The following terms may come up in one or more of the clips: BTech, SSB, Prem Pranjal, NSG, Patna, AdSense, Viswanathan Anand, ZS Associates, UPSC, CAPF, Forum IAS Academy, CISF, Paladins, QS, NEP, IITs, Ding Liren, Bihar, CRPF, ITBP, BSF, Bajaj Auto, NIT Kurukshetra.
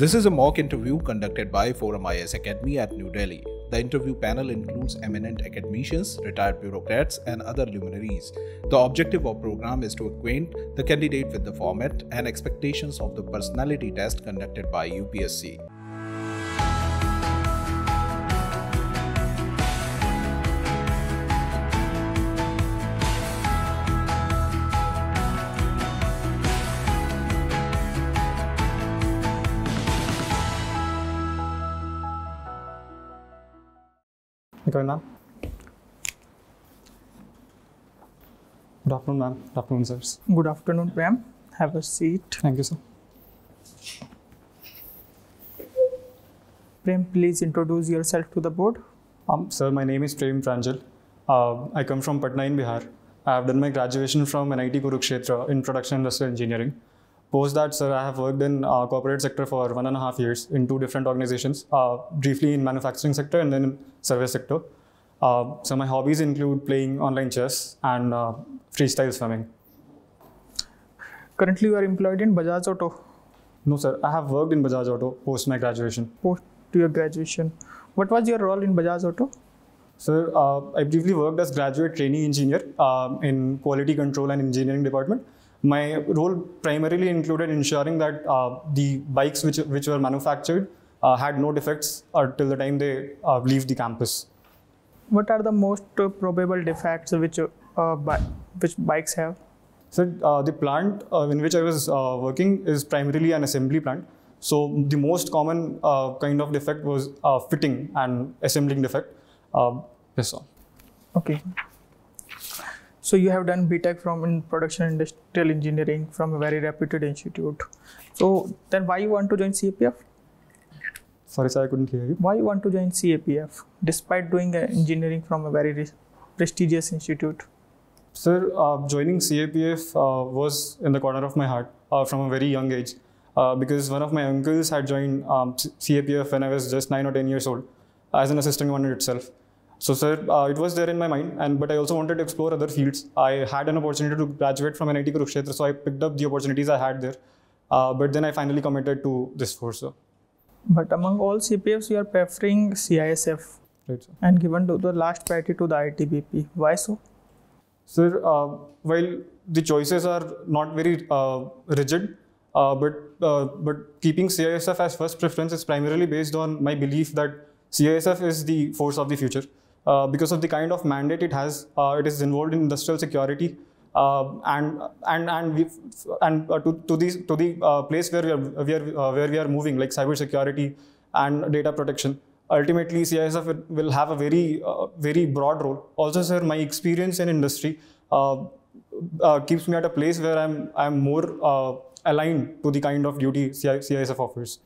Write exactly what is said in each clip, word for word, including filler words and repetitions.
This is a mock interview conducted by Forum I A S Academy at New Delhi. The interview panel includes eminent academicians, retired bureaucrats, and other luminaries. The objective of the program is to acquaint the candidate with the format and expectations of the personality test conducted by U P S C. Good afternoon, ma'am. Good afternoon, sirs. Good afternoon, Prem. Have a seat. Thank you, sir. Prem, please introduce yourself to the board. Um, sir, my name is Prem Pranjal. Uh, I come from Patna in Bihar. I have done my graduation from N I T Kurukshetra in Production Industrial Engineering. Post that, sir, I have worked in uh, corporate sector for one and a half years in two different organizations, uh, briefly in manufacturing sector and then in service sector. Uh, so my hobbies include playing online chess and uh, freestyle swimming. Currently, you are employed in Bajaj Auto? No, sir. I have worked in Bajaj Auto post my graduation. Post your graduation. What was your role in Bajaj Auto? Sir, uh, I briefly worked as graduate trainee engineer uh, in quality control and engineering department. My role primarily included ensuring that uh, the bikes which, which were manufactured uh, had no defects until the time they uh, leave the campus. What are the most uh, probable defects which, uh, bi which bikes have? So uh, the plant uh, in which I was uh, working is primarily an assembly plant. So the most common uh, kind of defect was uh, fitting and assembling defect. Uh, yes, sir. Okay. So you have done B Tech from in Production Industrial Engineering from a very reputed institute. So then why you want to join C A P F? Sorry, sir, I couldn't hear you. Why you want to join C A P F despite doing engineering from a very prestigious institute? Sir, uh, joining C A P F uh, was in the corner of my heart uh, from a very young age uh, because one of my uncles had joined um, C A P F when I was just nine or ten years old as an assistant one itself. So, sir, uh, it was there in my mind, and but I also wanted to explore other fields. I had an opportunity to graduate from N I T Kurukshetra, so I picked up the opportunities I had there. Uh, but then I finally committed to this course. Sir. But among all C P Fs, you are preferring C I S F, right, sir, and given to the last priority to the I T B P. Why so? Sir, uh, while the choices are not very uh, rigid, uh, but uh, but keeping C I S F as first preference is primarily based on my belief that C I S F is the force of the future. Uh, because of the kind of mandate it has, uh, it is involved in industrial security, uh, and and and we and uh, to to the to the uh, place where we are we are uh, where we are moving, like cyber security and data protection. Ultimately, C I S F will have a very uh, very broad role. Also, sir, my experience in industry uh, uh, keeps me at a place where I'm I'm more uh, aligned to the kind of duty C I S F offers.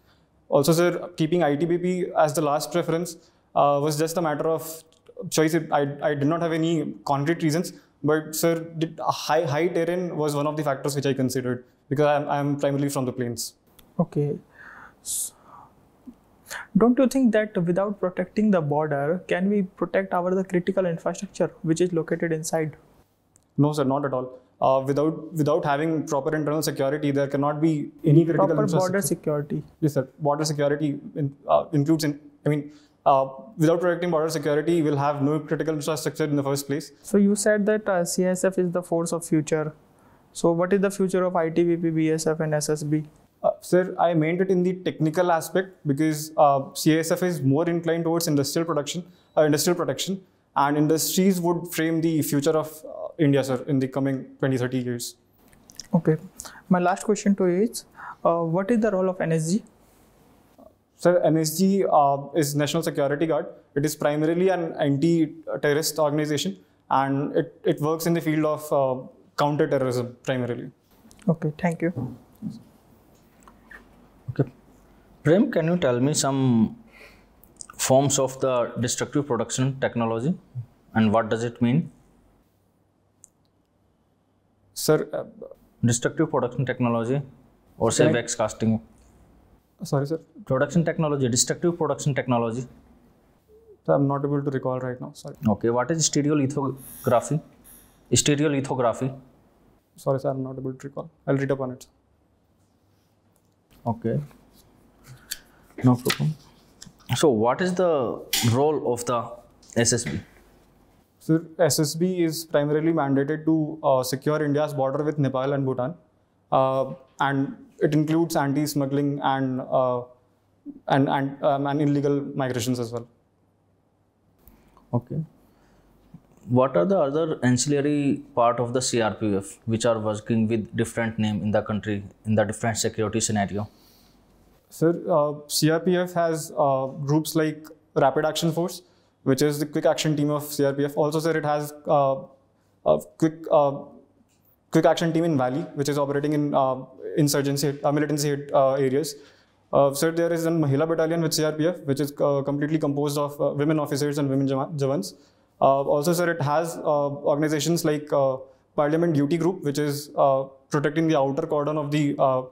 Also, sir, keeping I T B P as the last preference uh, was just a matter of choice. I, I did not have any concrete reasons, but sir, did, high, high terrain was one of the factors which I considered because I am, I am primarily from the plains. Okay. So, don't you think that without protecting the border, can we protect our the critical infrastructure which is located inside? No, sir, not at all. Uh, without without having proper internal security, there cannot be any critical proper infrastructure. Border security. Yes, sir. Border security in, uh, includes, in, I mean, Uh, without protecting border security, we'll have no critical infrastructure in the first place. So you said that uh, C I S F is the force of future. So what is the future of I T B P, B S F and S S B? Uh, sir, I meant it in the technical aspect because uh, C I S F is more inclined towards industrial production, uh, industrial protection, and industries would frame the future of uh, India, sir, in the coming twenty to thirty years. Okay. My last question to you is, uh, what is the role of N S G? Sir, N S G uh, is National Security Guard. It is primarily an anti-terrorist organization, and it, it works in the field of uh, counter-terrorism primarily. Okay, thank you. Okay. Prem, can you tell me some forms of the destructive production technology and what does it mean? Sir, uh, destructive production technology or say wax casting. Sorry, sir. Production technology, destructive production technology. Sir, I'm not able to recall right now. Sorry. Okay. What is stereolithography? Stereolithography. Sorry, sir. I'm not able to recall. I'll read up on it. Okay. No problem. So what is the role of the S S B? So S S B is primarily mandated to uh, secure India's border with Nepal and Bhutan, uh, and it includes anti-smuggling and uh, and and, um, and illegal migrations as well. Okay. What are the other ancillary part of the C R P F which are working with different name in the country in the different security scenario? Sir, uh, C R P F has uh, groups like Rapid Action Force, which is the quick action team of C R P F. Also, sir, it has uh, a quick uh, quick action team in Valley, which is operating in uh, insurgency, uh, militancy uh, areas. Uh, sir, there is a Mahila Battalion with C R P F, which is uh, completely composed of uh, women officers and women jawans. Uh, also, sir, it has uh, organizations like uh, Parliament Duty Group, which is uh, protecting the outer cordon of the uh,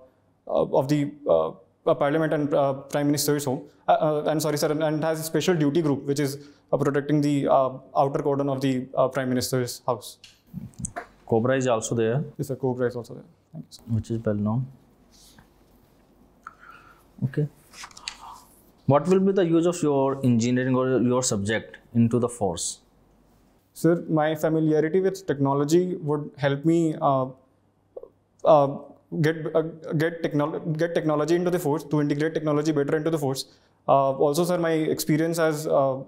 of the uh, Parliament and uh, Prime Minister's home. Uh, uh, and sorry, sir, and it has a special duty group, which is uh, protecting the uh, outer cordon of the uh, Prime Minister's house. Cobra is also there. Yes, sir. Cobra is also there. Thank you, sir. Which is well known. Okay. What will be the use of your engineering or your subject into the force? Sir, my familiarity with technology would help me uh, uh, get uh, get technology get technology into the force, to integrate technology better into the force. Uh, also, sir, my experience as uh,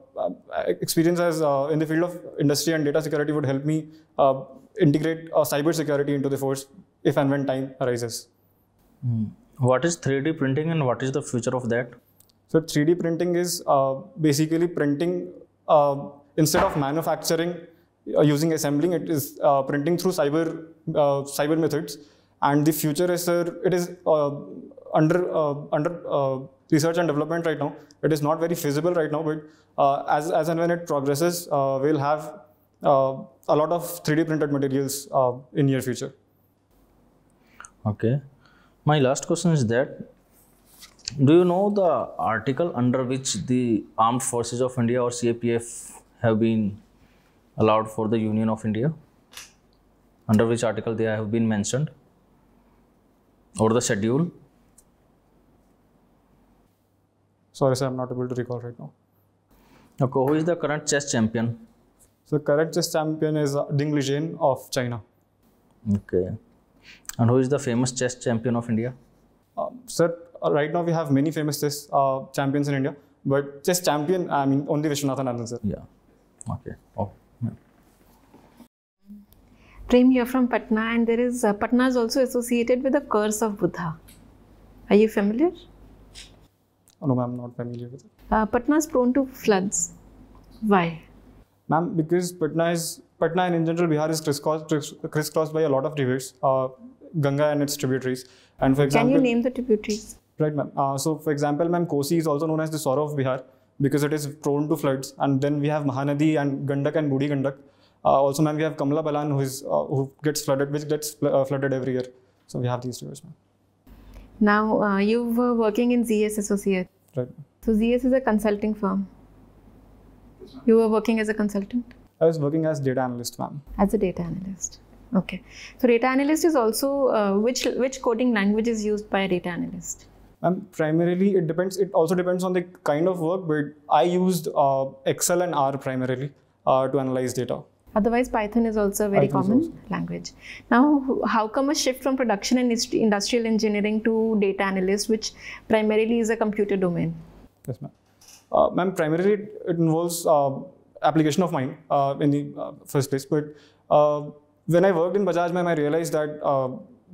experience as uh, in the field of industry and data security would help me uh, integrate uh, cyber security into the force if and when time arises. Mm. What is three D printing and what is the future of that? So three D printing is uh, basically printing uh, instead of manufacturing uh, using assembling. It is uh, printing through cyber uh, cyber methods. And the future is, sir, it is uh, under uh, under uh, research and development right now. It is not very feasible right now, but uh, as as and when it progresses, uh, we'll have uh, a lot of three D printed materials uh, in near future. Okay, my last question is that: do you know the article under which the Armed Forces of India or C A P F have been allowed for the Union of India? Under which article they have been mentioned? Or the schedule? Sorry, sir, I'm not able to recall right now. Okay, who is the current chess champion? So, current chess champion is Ding Liren of China. Okay. And who is the famous chess champion of India? Uh, sir, right now we have many famous chess uh, champions in India, but chess champion, I mean, only Viswanathan Anand, sir. Yeah. Okay. Oh. Prem, you're from Patna, and there is uh, Patna is also associated with the curse of Buddha. Are you familiar? Oh, no, ma'am, not familiar with it. Uh, Patna is prone to floods. Why? Ma'am, because Patna is Patna and in general Bihar is crisscrossed, crisscrossed by a lot of rivers, uh, Ganga and its tributaries. And for example, can you name the tributaries? Right, ma'am. Uh, so, for example, ma'am, Kosi is also known as the sorrow of Bihar because it is prone to floods. And then we have Mahanadi and Gandak and Budi Gandak. Uh, also, ma'am, we have Kamala Balan, who is uh, who gets flooded, which gets fl uh, flooded every year. So we have these rivers, ma'am. Now, uh, you were working in Z S Associates. Right. So Z S is a consulting firm. You were working as a consultant. I was working as data analyst, ma'am. As a data analyst. Okay. So data analyst is also uh, which which coding language is used by a data analyst? Um, primarily, it depends. It also depends on the kind of work, but I used uh, Excel and R primarily uh, to analyze data. Otherwise, Python is also a very Python common also. language. Now, how come a shift from production and industrial engineering to data analyst, which primarily is a computer domain? Yes, ma'am. Uh, ma'am, primarily it involves uh, application of mind uh, in the uh, first place. But uh, when I worked in Bajaj, ma'am, I realized that uh,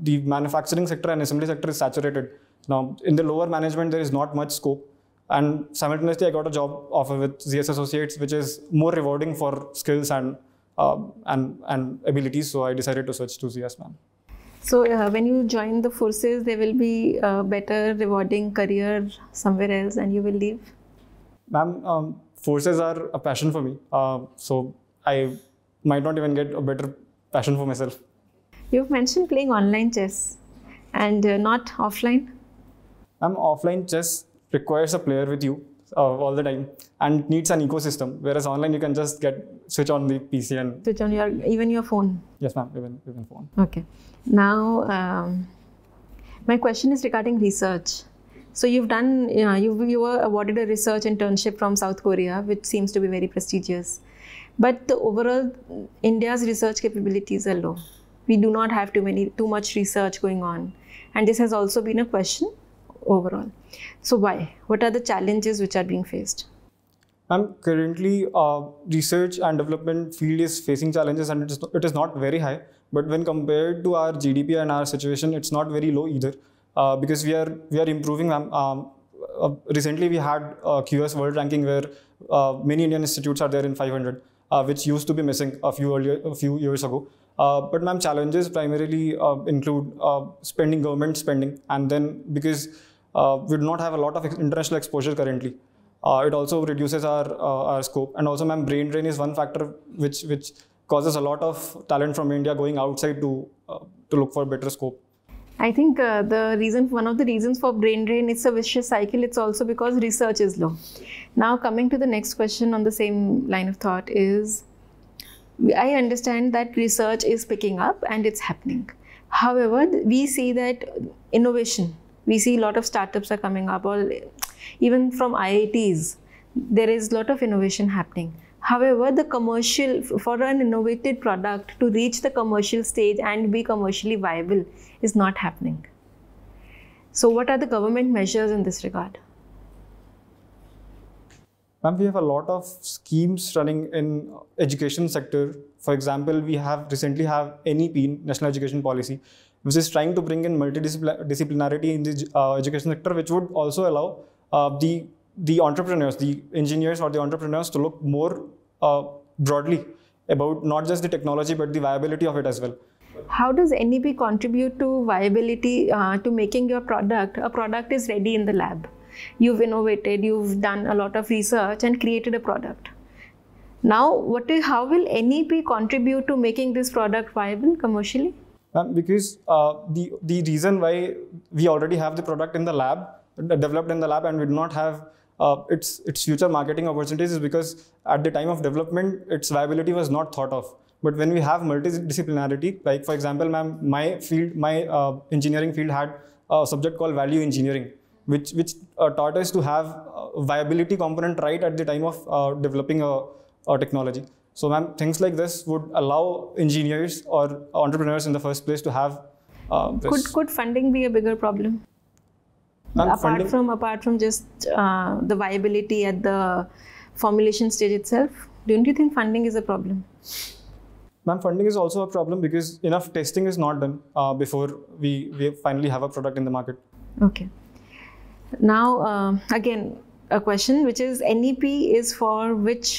the manufacturing sector and assembly sector is saturated. Now, in the lower management, there is not much scope. And simultaneously, I got a job offer with Z S Associates, which is more rewarding for skills and Uh, and, and abilities, so I decided to switch to Z S, ma'am. So, uh, when you join the forces, there will be a better rewarding career somewhere else and you will leave? Ma'am, um, forces are a passion for me, uh, so I might not even get a better passion for myself. You've mentioned playing online chess and uh, not offline? Ma'am, offline chess requires a player with you Uh, all the time, and needs an ecosystem, whereas online you can just get switch on the P C and switch on your even your phone. Yes, ma'am, even even phone. Okay. Now, um, my question is regarding research. So you've done, you know, you, you were awarded a research internship from South Korea, which seems to be very prestigious. But the overall, India's research capabilities are low. We do not have too many, too much research going on. And this has also been a question overall. So why? What are the challenges which are being faced? Ma'am, currently, uh, research and development field is facing challenges, and it is, it is not very high. But when compared to our G D P and our situation, it's not very low either. Uh, because we are we are improving. Um, um, uh, recently, we had uh, Q S world ranking where uh, many Indian institutes are there in five hundred, uh, which used to be missing a few earlier, a few years ago. Uh, but ma'am, challenges primarily uh, include uh, spending, government spending, and then because uh, we do not have a lot of international exposure currently, uh, it also reduces our uh, our scope. And also, ma'am, brain drain is one factor which which causes a lot of talent from India going outside to uh, to look for better scope. I think uh, the reason, one of the reasons for brain drain, it's a vicious cycle. It's also because research is low. Now coming to the next question on the same line of thought is, I understand that research is picking up and it's happening. However, we see that innovation, we see a lot of startups are coming up, or even from I I Ts, there is a lot of innovation happening. However, the commercial, for an innovative product to reach the commercial stage and be commercially viable is not happening. So what are the government measures in this regard? Ma'am, we have a lot of schemes running in education sector. For example, we have recently have N E P, National Education Policy, which is trying to bring in multidisciplinarity in the uh, education sector, which would also allow uh, the the entrepreneurs, the engineers or the entrepreneurs to look more uh, broadly about not just the technology, but the viability of it as well. How does N E P contribute to viability, uh, to making your product? A product is ready in the lab. You've innovated, you've done a lot of research and created a product. Now, what is, how will N E P contribute to making this product viable commercially? Because uh, the, the reason why we already have the product in the lab, developed in the lab, and we do not have Uh, its its future marketing opportunities is because at the time of development, its viability was not thought of. But when we have multidisciplinarity, like for example, ma'am, my field, my uh, engineering field had a subject called value engineering, which which uh, taught us to have a viability component right at the time of uh, developing a, a technology. So, ma'am, things like this would allow engineers or entrepreneurs in the first place to have uh, this. Could could funding be a bigger problem? Apart funding. from apart from just uh, the viability at the formulation stage itself, don't you think funding is a problem? Ma'am, funding is also a problem because enough testing is not done uh, before we, we finally have a product in the market. Okay. Now, uh, again, a question which is, N E P is for which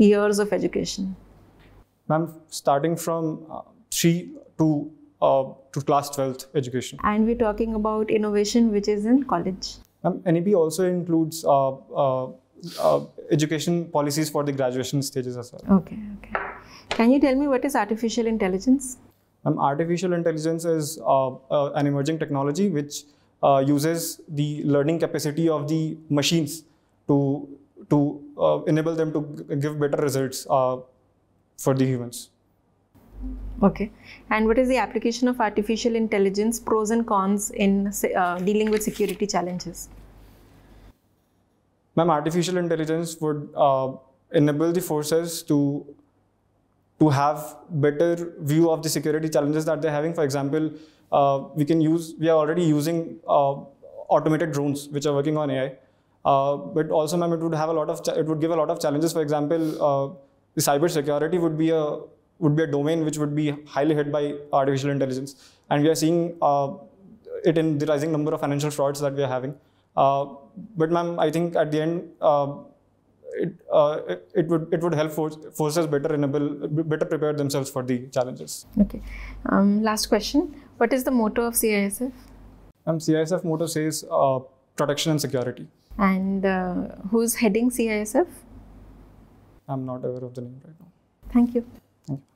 years of education? Ma'am, starting from uh, three to Uh, to class twelfth education. And we're talking about innovation which is in college. Um, N E P also includes uh, uh, uh, education policies for the graduation stages as well. Okay, okay. Can you tell me what is artificial intelligence? Um, artificial intelligence is uh, uh, an emerging technology which uh, uses the learning capacity of the machines to, to uh, enable them to give better results uh, for the humans. Okay. And what is the application of artificial intelligence, pros and cons in uh, dealing with security challenges? Ma'am, artificial intelligence would uh, enable the forces to, to have better view of the security challenges that they're having. For example, uh, we can use, we are already using uh, automated drones which are working on A I. Uh, but also, ma'am, it would have a lot of, it would give a lot of challenges. For example, uh, the cyber security would be a would be a domain which would be highly hit by artificial intelligence. And we are seeing uh, it in the rising number of financial frauds that we are having. Uh, but ma'am, I think at the end, uh, it, uh, it, it, would, it would help force, forces better enable, better prepare themselves for the challenges. Okay. Um, last question. What is the motto of C I S F? Um, C I S F motto says uh, protection and security. And uh, who's heading C I S F? I'm not aware of the name right now. Thank you. Thank you.